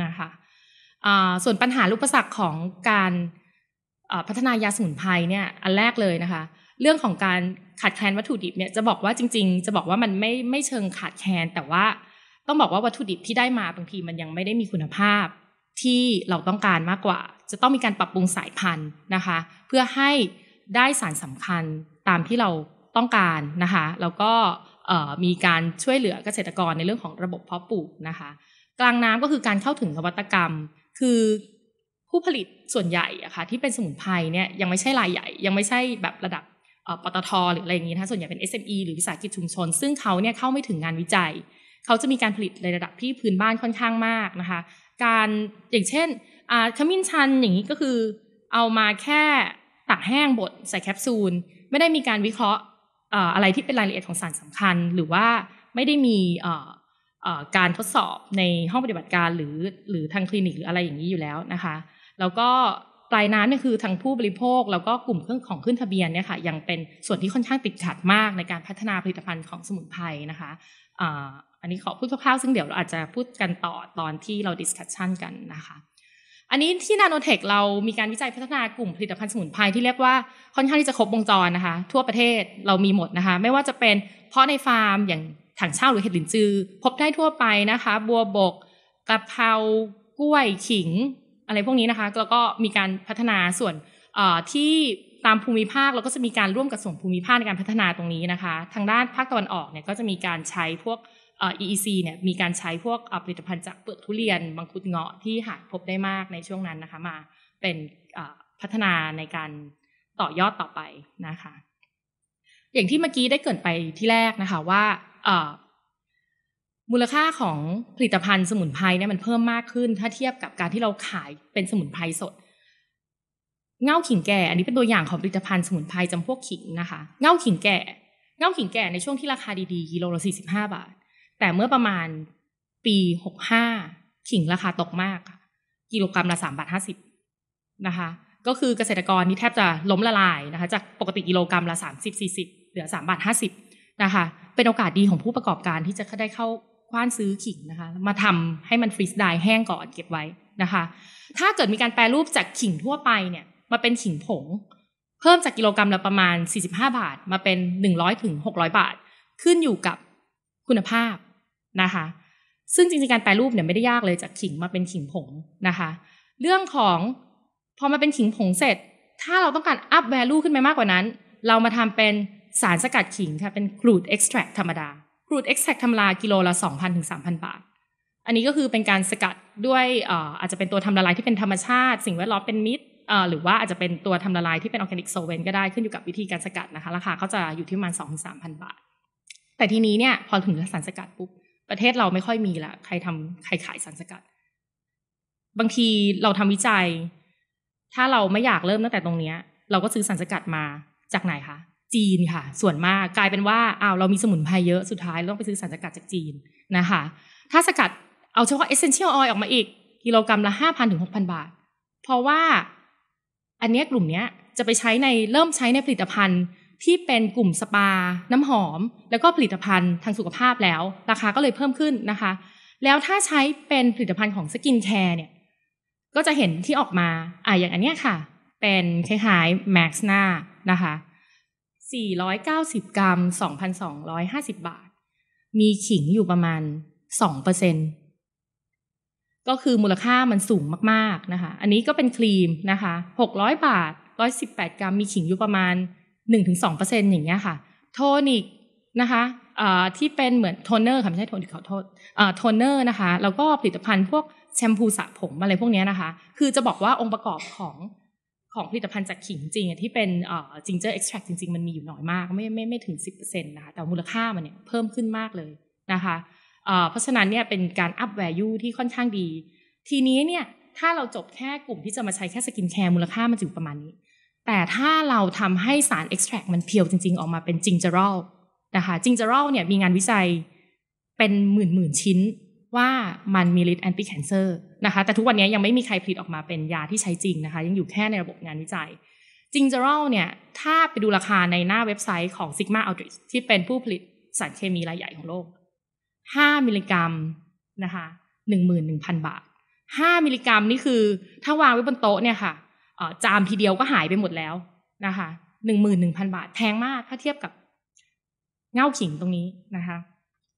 นะคะส่วนปัญหาอุปสรรคของการพัฒนายาสมุนไพรเนี่ยอันแรกเลยนะคะเรื่องของการขาดแคลนวัตถุดิบเนี่ยจะบอกว่าจริงๆจะบอกว่ามันไม่ไม่เชิงขาดแคลนแต่ว่าต้องบอกว่าวัตถุดิบที่ได้มาบางทีมันยังไม่ได้มีคุณภาพที่เราต้องการมากกว่าจะต้องมีการปรับปรุงสายพันธุ์นะคะเพื่อให้ได้สารสำคัญตามที่เราต้องการนะคะแล้วก็มีการช่วยเหลือเกษตรกรในเรื่องของระบบเพาะปลูกนะคะกลางน้ำก็คือการเข้าถึงนวัตกรรมคือผู้ผลิตส่วนใหญ่อะค่ะที่เป็นสมุนไพรเนี่ยยังไม่ใช่รายใหญ่ยังไม่ใช่แบบระดับ ปตท.หรืออะไรอย่างนี้นะคะส่วนใหญ่เป็น เอส เอ็ม อี หรือวิสาหกิจชุมชนซึ่งเขาเนี่ยเข้าไม่ถึงงานวิจัยเขาจะมีการผลิตในระดับที่พื้นบ้านค่อนข้างมากนะคะการอย่างเช่นขมิ้นชันอย่างนี้ก็คือเอามาแค่ตากแห้งบดใส่แคปซูลไม่ได้มีการวิเคราะห์อะไรที่เป็นรายละเอียดของสารสำคัญหรือว่าไม่ได้มีการทดสอบในห้องปฏิบัติการหรือหรือทางคลินิกหรืออะไรอย่างนี้อยู่แล้วนะคะแล้วก็ปลายน้ำเนี่ยคือทางผู้บริโภคแล้วก็กลุ่มเครื่องของขึ้นทะเบียนเนี่ยค่ะยังเป็นส่วนที่ค่อนข้างติดขัดมากในการพัฒนาผลิตภัณฑ์ของสมุนไพรนะคะอันนี้ขอพูดคร่าวๆซึ่งเดี๋ยวเราอาจจะพูดกันต่อตอนที่เราดิสคัชชันกันนะคะอันนี้ที่นาโนเทคเรามีการวิจัยพัฒนากลุ่มผลิตภัณฑ์สมุนไพรที่เรียกว่าค่อนข้างที่จะครบวงจรนะคะทั่วประเทศเรามีหมดนะคะไม่ว่าจะเป็นเพาะในฟาร์มอย่างถังเช่าหรือเห็ดหลินจือพบได้ทั่วไปนะคะบัวบกกะเพรากล้วยขิงอะไรพวกนี้นะคะแล้วก็มีการพัฒนาส่วนที่ตามภูมิภาคเราก็จะมีการร่วมกับส่วนภูมิภาคในการพัฒนาตรงนี้นะคะทางด้านภาคตะวันออกเนี่ยก็จะมีการใช้พวกอี อี ซี เนี่ยมีการใช้พวกผลิตภัณฑ์จากเปลือกทุเรียนมังคุดเงาะที่หาพบได้มากในช่วงนั้นนะคะมาเป็นพัฒนาในการต่อยอดต่อไปนะคะอย่างที่เมื่อกี้ได้เกริ่นไปที่แรกนะคะว่ามูลค่าของผลิตภัณฑ์สมุนไพรเนี่ยมันเพิ่มมากขึ้นถ้าเทียบกับการที่เราขายเป็นสมุนไพรสดเง่าขิงแก่อันนี้เป็นตัวอย่างของผลิตภัณฑ์สมุนไพรจำพวกขิงนะคะเง่าขิงแก่เง่าขิงแก่ในช่วงที่ราคาดีๆกิโลละสี่สิบห้าบาทแต่เมื่อประมาณปีหกห้าขิงราคาตกมากกิโลกรัมละสามบาทห้าสิบนะคะก็คือเกษตรกรนี่แทบจะล้มละลายนะคะจากปกติกิโลกรัมละสามสิบสี่สิบเหลือสามบาทห้าสิบนะคะเป็นโอกาสดีของผู้ประกอบการที่จะได้เข้าคว้านซื้อขิงนะคะมาทำให้มันฟรีสไดร์แห้งก่อนเก็บไว้นะคะถ้าเกิดมีการแปรรูปจากขิงทั่วไปเนี่ยมาเป็นขิงผงเพิ่มจากกิโลกรัมละประมาณสี่สิบห้าบาทมาเป็น หนึ่งร้อยถึงหกร้อย บาทขึ้นอยู่กับคุณภาพนะคะซึ่งจริงๆการแปรรูปเนี่ยไม่ได้ยากเลยจากขิงมาเป็นขิงผงนะคะเรื่องของพอมาเป็นขิงผงเสร็จถ้าเราต้องการอัพแวลูขึ้นไปมากกว่านั้นเรามาทำเป็นสารสกัดขิงค่ะเป็นครูดเอ็กซ์แทรคธรรมดาครูดเอ็กซ์แทรคธรรมดากิโลละ สองพันถึงสามพัน บาทอันนี้ก็คือเป็นการสกัดด้วยอ่าอาจจะเป็นตัวทำละลายที่เป็นธรรมชาติสิ่งแวดล้อมเป็นมิตรอ่าหรือว่าอาจจะเป็นตัวทำละลายที่เป็นออร์แกนิกโซเวนต์ก็ได้ขึ้นอยู่กับวิธีการสกัดนะคะราคาเขาจะอยู่ที่ประมาณ สองถึงสามพัน บาทแต่ทีนี้เนี่ยพอถึงสารสกัดปุ๊บประเทศเราไม่ค่อยมีละใครทำใครขายสารสกัดบางทีเราทำวิจัยถ้าเราไม่อยากเริ่มตั้งแต่ตรงนี้เราก็ซื้อสารสกัดมาจากไหนคะจีนค่ะส่วนมากกลายเป็นว่าอ้าวเรามีสมุนไพรเยอะสุดท้ายต้องไปซื้อสารสกัดจากจีนนะคะถ้าสกัดเอาเฉพาะ essential oil ออกมาอีกกิโลกรัมละ ห้าพันถึงหกพัน บาทเพราะว่าอันนี้กลุ่มนี้จะไปใช้ในเริ่มใช้ในผลิตภัณฑ์ที่เป็นกลุ่มสปาน้ำหอมแล้วก็ผลิตภัณฑ์ทางสุขภาพแล้วราคาก็เลยเพิ่มขึ้นนะคะแล้วถ้าใช้เป็นผลิตภัณฑ์ของสกินแคร์เนี่ยก็จะเห็นที่ออกมาอ่ะอย่างอันเนี้ยค่ะเป็นคล้ายๆแม็กซ์หน้านะคะสี่ร้อยเก้าสิบกรัม สองพันสองร้อยห้าสิบ บาทมีขิงอยู่ประมาณ สองเปอร์เซ็นต์ ก็คือมูลค่ามันสูงมากๆนะคะอันนี้ก็เป็นครีมนะคะหกร้อยบาทหนึ่งร้อยสิบแปดกรัมมีขิงอยู่ประมาณ หนึ่งถึงสองเปอร์เซ็นต์ อย่างเงี้ยค่ะโทนิกนะคะอ่าที่เป็นเหมือนโทนเนอร์ค่ะไม่ใช่โทนิกขอโทษอ่าโทนเนอร์นะคะแล้วก็ผลิตภัณฑ์พวกแชมพูสระผมอะไรพวกนี้นะคะคือจะบอกว่าองค์ประกอบของของผลิตภัณฑ์จากขิงจริงที่เป็นจิงเจอร์เอ็กซ์แทรคจริงๆมันมีอยู่น้อยมากไม่ไม่ไม่ถึง สิบเปอร์เซ็นต์ นะคะแต่มูลค่ามันเนี่ยเพิ่มขึ้นมากเลยนะคะเพราะฉะนั้นเนี่ยเป็นการอัพแวลูที่ค่อนข้างดีทีนี้เนี่ยถ้าเราจบแค่กลุ่มที่จะมาใช้แค่สกินแคร์มูลค่ามันอยู่ประมาณนี้แต่ถ้าเราทำให้สารเอ็กซ์แทรคมันเพียวจริงๆออกมาเป็นจิงเจอรัลนะคะจิงเจอรัลเนี่ยมีงานวิจัยเป็นหมื่นๆชิ้นว่ามันมีฤทธิ์แอนตี้แคนเซอร์นะคะแต่ทุกวันนี้ยังไม่มีใครผลิตออกมาเป็นยาที่ใช้จริงนะคะยังอยู่แค่ในระบบงานวิจัยจิงเจอรัลเนี่ยถ้าไปดูราคาในหน้าเว็บไซต์ของ Sigma Aldrich ที่เป็นผู้ผลิตสารเคมีรายใหญ่ของโลกห้ามิลลิกรัมนะคะ หนึ่งหมื่นหนึ่งพัน บาทห้ามิลลิกรัมนี่คือถ้าวางไว้บนโต๊ะเนี่ยค่ะจามทีเดียวก็หายไปหมดแล้วนะคะ หนึ่งหมื่นหนึ่งพัน บาทแพงมากถ้าเทียบกับเง่าขิงตรงนี้นะคะ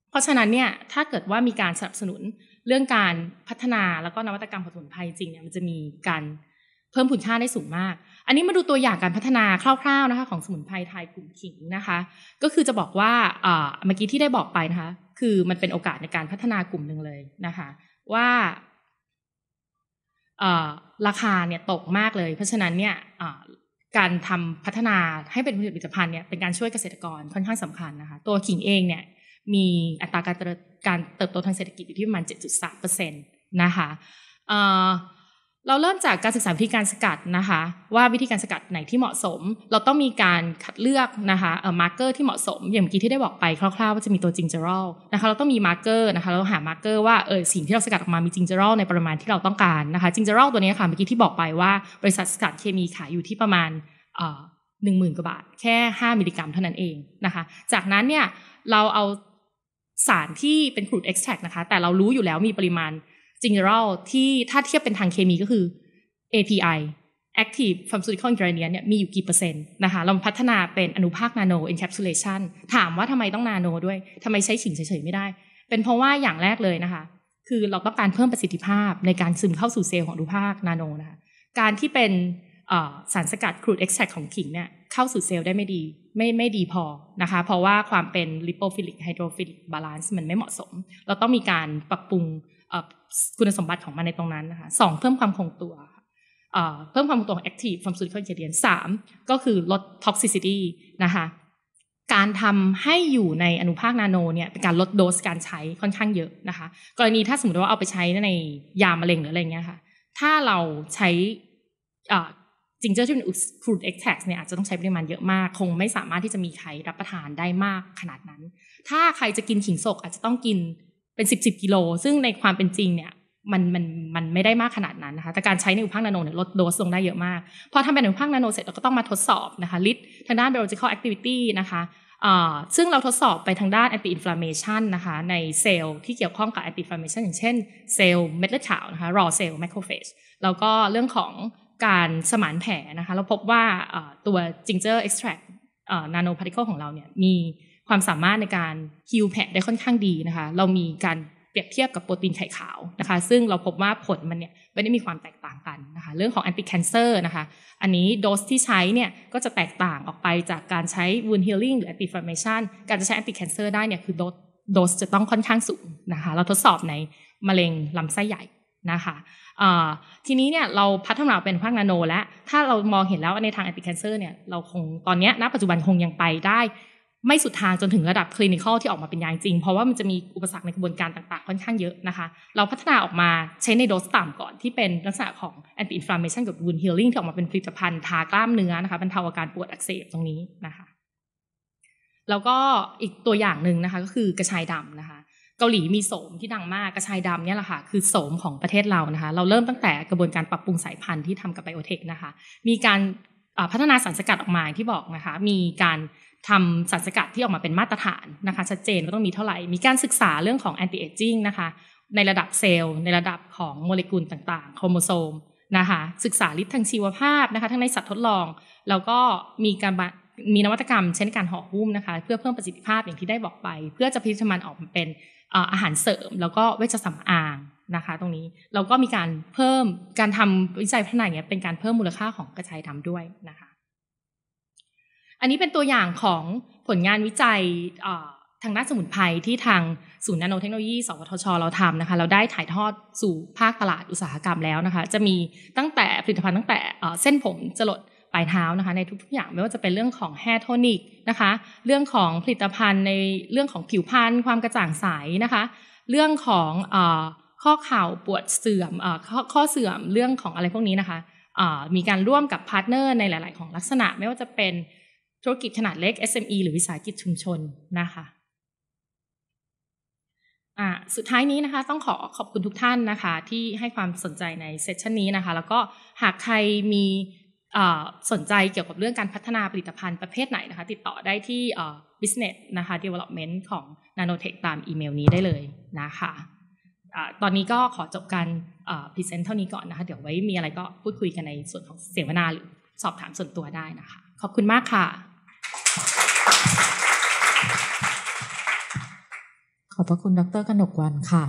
เพราะฉะนั้นเนี่ยถ้าเกิดว่ามีการสนับสนุนเรื่องการพัฒนาแล้วก็นวัตกรรมผลิตภัณฑ์ไทยจริงเนี่ยมันจะมีการเพิ่มผลค่าได้สูงมากอันนี้มาดูตัวอย่างการพัฒนาคร่าวๆนะคะของสมุนไพรไทยกลุ่มขิงนะคะก็คือจะบอกว่าเมื่อกี้ที่ได้บอกไปนะคะคือมันเป็นโอกาสในการพัฒนากลุ่มหนึ่งเลยนะคะว่าราคาเนี่ยตกมากเลยเพราะฉะนั้นเนี่ย การทำพัฒนาให้เป็นผลิตภัณฑ์เนี่ยเป็นการช่วยเกษตรกรค่อนข้างสำคัญนะคะตัวขิงเองเนี่ยมีอัตราการการเติบโตทางเศรษฐกิจอยู่ที่ประมาณ เจ็ดจุดสามเปอร์เซ็นต์ นะคะเอ่อเราเริ่มจากการศึกษาวิธีการสกัดนะคะว่าวิธีการสกัดไหนที่เหมาะสมเราต้องมีการคัดเลือกนะคะเอ่อมาร์เกอร์ที่เหมาะสมอย่างเมื่อกี้ที่ได้บอกไปคร่าวๆว่าจะมีตัวจิงเจอรัลนะคะเราต้องมีมาร์เกอร์นะคะเราหามาร์เกอร์ว่าเออสิ่งที่เราสกัดออกมามีจิงเจอรัลในปริมาณที่เราต้องการนะคะจิงเจอรัลตัวนี้ค่ะเมื่อกี้ที่บอกไปว่าบริษัทสกัดเคมีขายอยู่ที่ประมาณเอ่อ หนึ่งหมื่น กว่าบาทแค่ห้ามิลลิกรัมเท่านั้นเองนะคะจากนั้นเนี่ยเราเอาสารที่เป็นครูดเอ็กซ์แทรคนะคะแต่เรารู้อยู่แล้วมีปริมาณจิงเจอรัลที่ถ้าเทียบเป็นทางเคมีก็คือ เอ พี ไอActive Pharmaceutical Ingredient เนี่ยมีอยู่กี่เปอร์เซ็นต์นะคะเราพัฒนาเป็นอนุภาคนาโน Encapsulation ถามว่าทำไมต้องนาโนด้วยทำไมใช้ขิงเฉยๆไม่ได้เป็นเพราะว่าอย่างแรกเลยนะคะคือเราต้องการเพิ่มประสิทธิภาพในการซึมเข้าสู่เซลล์ของอนุภาคนาโนนะคะการที่เป็นสารสกัด Crude Extract ของขิงเนี่ยเข้าสู่เซลล์ได้ไม่ดีไม่ไม่ดีพอนะคะเพราะว่าความเป็น Lipophilic Hydrophilic Balance มันไม่เหมาะสมเราต้องมีการปรับปรุงคุณสมบัติของมันในตรงนั้นนะคะสองเพิ่มความคงตัวเพิ่มความคงตัวของ active pharmaceutical ingredient สามก็คือลด toxicity นะคะการทำให้อยู่ในอนุภาคนาโนเนี่ยเป็นการลดโดสการใช้ค่อนข้างเยอะนะคะกรณีถ้าสมมติว่าเอาไปใช้ในยามะเร็งหรืออะไรเงี้ยค่ะถ้าเราใช้จิงเจอร์ที่เป็น crude extract เนี่ยอาจจะต้องใช้ปริมาณเยอะมากคงไม่สามารถที่จะมีใครรับประทานได้มากขนาดนั้นถ้าใครจะกินขิงสกอาจจะต้องกินเป็นสิบสิบกิโลซึ่งในความเป็นจริงเนี่ยมันมันมันไม่ได้มากขนาดนั้นนะคะแต่การใช้ในอุภาคนาโนเนี่ยลดโดสลงได้เยอะมากพอทำเป็นอุภาคนาโนเสร็จเราก็ต้องมาทดสอบนะคะลิดทางด้าน biological activity นะคะอ่าซึ่งเราทดสอบไปทางด้าน anti inflammation นะคะในเซลล์ที่เกี่ยวข้องกับ anti inflammation อย่างเช่นเซลล์เม็ดเลือดขาวนะคะ raw cell macrophage แล้วก็เรื่องของการสมานแผลนะคะเราพบว่าตัว ginger extract nano particle ของเราเนี่ยมีความสามารถในการฮีลแผลได้ค่อนข้างดีนะคะเรามีการเปรียบเทียบกับโปรตีนไข่ขาวนะคะซึ่งเราพบว่าผลมันเนี่ยไม่ได้มีความแตกต่างกันนะคะเรื่องของแอนติแคนเซอร์นะคะอันนี้โดสที่ใช้เนี่ยก็จะแตกต่างออกไปจากการใช้วูนฮีลลิ่งหรือแอนติอินฟลามเมชันการจะใช้แอนติแคนเซอร์ได้เนี่ยคือโดสโดสจะต้องค่อนข้างสูงนะคะเราทดสอบในมะเร็งลำไส้ใหญ่นะคะทีนี้เนี่ยเราพัฒนาเป็นภาคนาโนและถ้าเรามองเห็นแล้วในทางแอนติแคนเซอร์เนี่ยเราคงตอนนี้ณปัจจุบันคงยังไปได้ไม่สุดทางจนถึงระดับคลินิคอลที่ออกมาเป็นยาจริงเพราะว่ามันจะมีอุปสรรคในกระบวนการต่างๆค่อนข้างเยอะนะคะเราพัฒนาออกมาใช้ในโดสต่ำก่อนที่เป็นลักษณะของแอนตี้อินฟลามเมชันกับวูนฮีลลิ่งที่ออกมาเป็นผลิตภัณฑ์ทากล้ามเนื้อนะคะบรรเทาอาการปวดอักเสบตรงนี้นะคะแล้วก็อีกตัวอย่างหนึ่งนะคะก็คือกระชายดำนะคะเกาหลีมีโสมที่ดังมากกระชายดำเนี่ยแหละค่ะคือโสมของประเทศเรานะคะเราเริ่มตั้งแต่กระบวนการปรับปรุงสายพันธุ์ที่ทำกับไบโอเทคนะคะมีการพัฒนาสารสกัดออกมาที่บอกนะคะมีการทำสารสกัดที่ออกมาเป็นมาตรฐานนะคะชัดเจนว่าต้องมีเท่าไหร่มีการศึกษาเรื่องของแอนตี้เอจจิ้งนะคะในระดับเซลล์ในระดับของโมเลกุลต่างๆโครโมโซมนะคะศึกษาฤทธิ์ทางชีวภาพนะคะทั้งในสัตว์ทดลองแล้วก็มีการมีนวัตกรรมเช่นการห่อหุ้มนะคะเพื่อเพิ่มประสิทธิภาพอย่างที่ได้บอกไปเพื่อจะพิจารณาออกมาเป็นอาหารเสริมแล้วก็เวชสำอางนะคะตรงนี้เราก็มีการเพิ่มการทำวิจัยพัฒนาอย่างเงี้ยเป็นการเพิ่มมูลค่าของกระชายดำด้วยนะคะอันนี้เป็นตัวอย่างของผลงานวิจัยทางด้านสมุนไพรที่ทางศูนย์นาโนเทคโนโลยีสวทช.เราทำนะคะเราได้ถ่ายทอดสู่ภาคตลาดอุตสาหกรรมแล้วนะคะจะมีตั้งแต่ผลิตภัณฑ์ตั้งแต่เส้นผมจรดปลายเท้านะคะในทุกๆอย่างไม่ว่าจะเป็นเรื่องของแฮร์โทนิกนะคะเรื่องของผลิตภัณฑ์ในเรื่องของผิวพรรณความกระจ่างใสนะคะเรื่องของข้อเข่าปวดเสื่อมข้อเสื่อมเรื่องของอะไรพวกนี้นะคะมีการร่วมกับพาร์ทเนอร์ในหลายๆของลักษณะไม่ว่าจะเป็นธุรกิจขนาดเล็ก เอส เอ็ม อี หรือวิสาหกิจชุมชนนะคะอ่าสุดท้ายนี้นะคะต้องขอขอบคุณทุกท่านนะคะที่ให้ความสนใจในเซสชันนี้นะคะแล้วก็หากใครมีสนใจเกี่ยวกับเรื่องการพัฒนาผลิตภัณฑ์ประเภทไหนนะคะติดต่อได้ที่ business นะคะ development ของ nanotech ตามอีเมลนี้ได้เลยนะคะอะตอนนี้ก็ขอจบการพรีเซนต์เท่านี้ก่อนนะคะเดี๋ยวไว้มีอะไรก็พูดคุยกันในส่วนของเสวนาหรือสอบถามส่วนตัวได้นะคะขอบคุณมากค่ะขอบพระคุณดร.กนกวรรณค่ะ